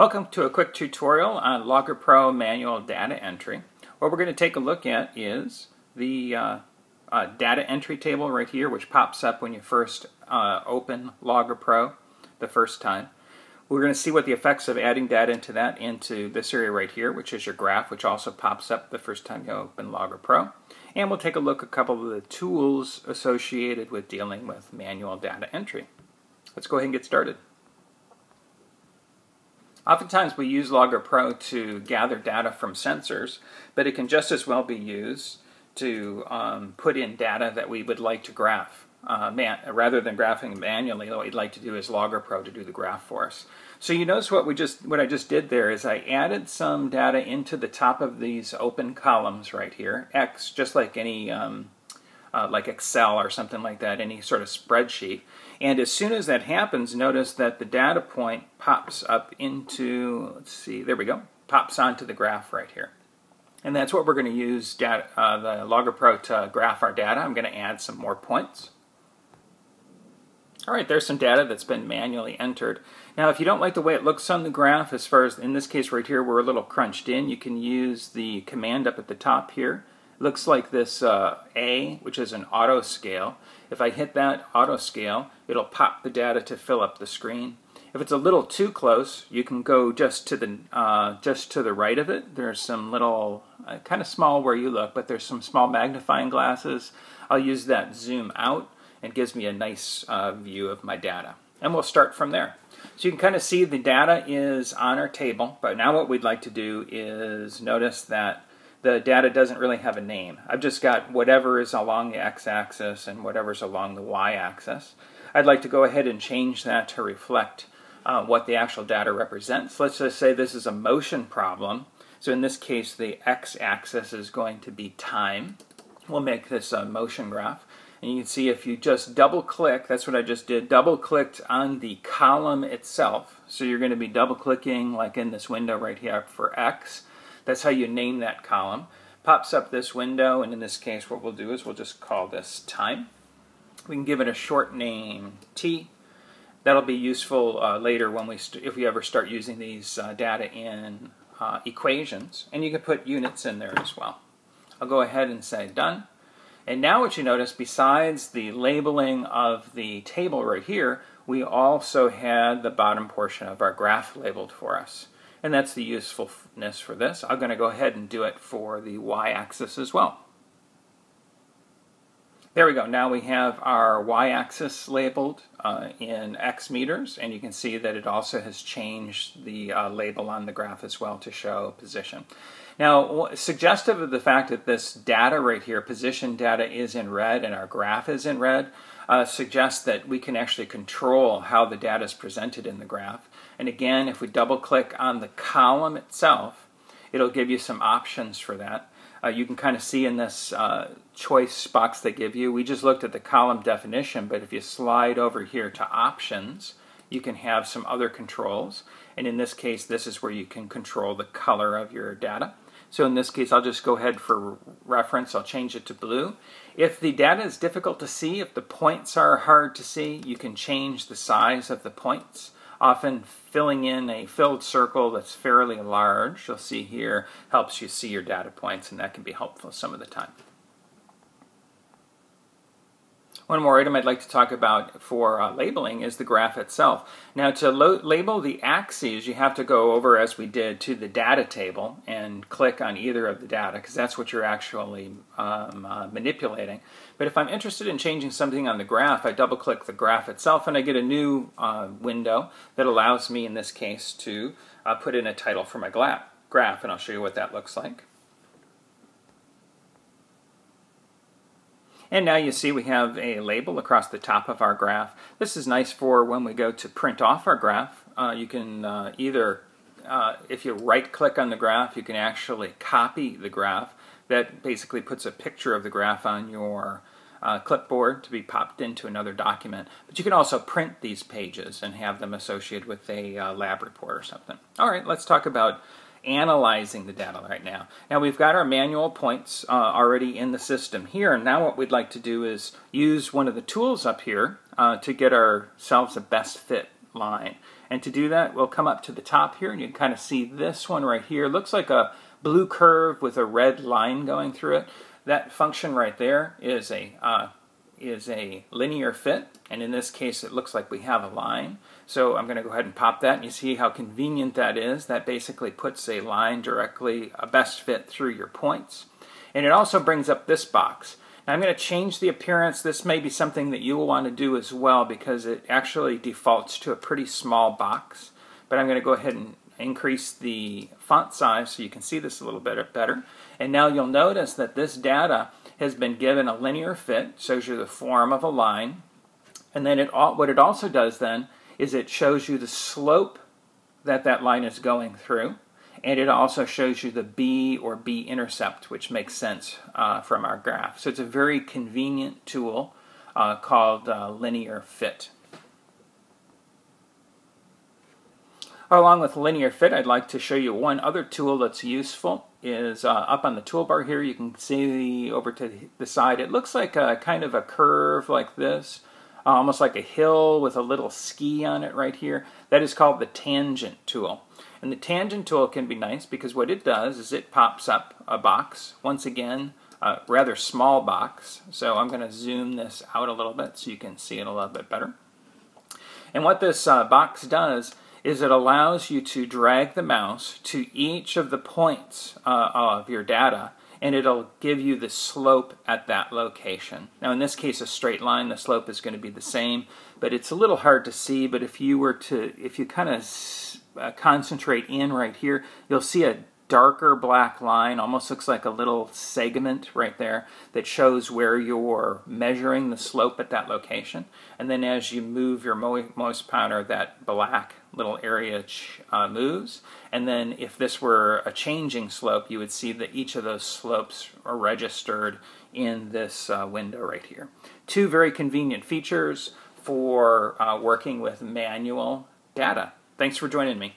Welcome to a quick tutorial on Logger Pro manual data entry. What we're going to take a look at is the data entry table right here, which pops up when you first open Logger Pro the first time. We're going to see what the effects of adding data into this area right here, which is your graph, which also pops up the first time you open Logger Pro. And we'll take a look at a couple of the tools associated with dealing with manual data entry. Let's go ahead and get started. Oftentimes we use Logger Pro to gather data from sensors, but it can just as well be used to put in data that we would like to graph. Rather than graphing manually, what we'd like to do is Logger Pro to do the graph for us. So you notice what I just did there is I added some data into the top of these open columns right here, X, just like any like Excel or something like that, any sort of spreadsheet. And as soon as that happens, notice that the data point pops up into, let's see, there we go, pops onto the graph right here. And that's what we're going to use the Logger Pro to graph our data. I'm going to add some more points. All right, there's some data that's been manually entered. Now, if you don't like the way it looks on the graph, as far as in this case right here, we're a little crunched in, you can use the command up at the top here. Looks like this A, which is an auto scale. If I hit that auto scale, it'll pop the data to fill up the screen. If it's a little too close, you can go just to the right of it. There's some little, kind of small where you look, but there's some small magnifying glasses. I'll use that zoom out, and gives me a nice view of my data. And we'll start from there. So you can kind of see the data is on our table, but now what we'd like to do is notice that the data doesn't really have a name. I've just got whatever is along the x-axis and whatever's along the y-axis. I'd like to go ahead and change that to reflect what the actual data represents. Let's just say this is a motion problem. So in this case, the x-axis is going to be time. We'll make this a motion graph. And you can see if you just double-click, that's what I just did, double-clicked on the column itself. So you're going to be double-clicking like in this window right here for x. That's how you name that column. Pops up this window, and in this case what we'll do is we'll just call this time. We can give it a short name, T. That'll be useful later when if we ever start using these data in equations. And you can put units in there as well. I'll go ahead and say done. And now what you notice, besides the labeling of the table right here, we also had the bottom portion of our graph labeled for us. And that's the usefulness for this. I'm going to go ahead and do it for the y-axis as well. There we go. Now we have our y-axis labeled in x meters, and you can see that it also has changed the label on the graph as well to show position. Now, suggestive of the fact that this data right here, position data, is in red and our graph is in red, suggests that we can actually control how the data is presented in the graph. And again, if we double-click on the column itself, it'll give you some options for that. You can kind of see in this choice box they give you, we just looked at the column definition, but if you slide over here to options, you can have some other controls. And in this case, this is where you can control the color of your data. So in this case, I'll just go ahead for reference, I'll change it to blue. If the data is difficult to see, if the points are hard to see, you can change the size of the points, often filling in a filled circle that's fairly large, you'll see here, helps you see your data points, and that can be helpful some of the time. One more item I'd like to talk about for labeling is the graph itself. Now to label the axes, you have to go over, as we did, to the data table and click on either of the data, because that's what you're actually manipulating. But if I'm interested in changing something on the graph, I double-click the graph itself and I get a new window that allows me, in this case, to put in a title for my graph, and I'll show you what that looks like. And now you see we have a label across the top of our graph. This is nice for when we go to print off our graph. You can if you right-click on the graph, you can actually copy the graph. That basically puts a picture of the graph on your clipboard to be popped into another document. But you can also print these pages and have them associated with a lab report or something. All right, let's talk about analyzing the data right now. Now we've got our manual points already in the system here, and now what we'd like to do is use one of the tools up here to get ourselves a best fit line. And to do that, we'll come up to the top here, and you can kind of see this one right here. Looks like a blue curve with a red line going through it. That function right there is a linear fit, and in this case it looks like we have a line. So I'm going to go ahead and pop that, and you see how convenient that is. That basically puts a line directly, a best fit through your points. And it also brings up this box. Now I'm going to change the appearance. This may be something that you will want to do as well, because it actually defaults to a pretty small box. But I'm going to go ahead and increase the font size so you can see this a little bit better. And now you'll notice that this data has been given a linear fit, shows you the form of a line. And then what it also does then is it shows you the slope that that line is going through. And it also shows you the B or B-intercept, which makes sense from our graph. So it's a very convenient tool called Linear Fit. Along with Linear Fit, I'd like to show you one other tool that's useful. Is up on the toolbar here. You can see over to the side. It looks like a kind of a curve like this, almost like a hill with a little ski on it right here. That is called the Tangent tool. And the Tangent tool can be nice because what it does is it pops up a box, once again, a rather small box. So I'm going to zoom this out a little bit so you can see it a little bit better. And what this box does is it allows you to drag the mouse to each of the points of your data, and it'll give you the slope at that location. Now in this case, a straight line, the slope is going to be the same, but it's a little hard to see. But if you kind of concentrate in right here, you'll see a darker black line, almost looks like a little segment right there that shows where you're measuring the slope at that location. And then as you move your mouse pointer, that black little area moves. And then if this were a changing slope, you would see that each of those slopes are registered in this window right here. Two very convenient features for working with manual data. Thanks for joining me.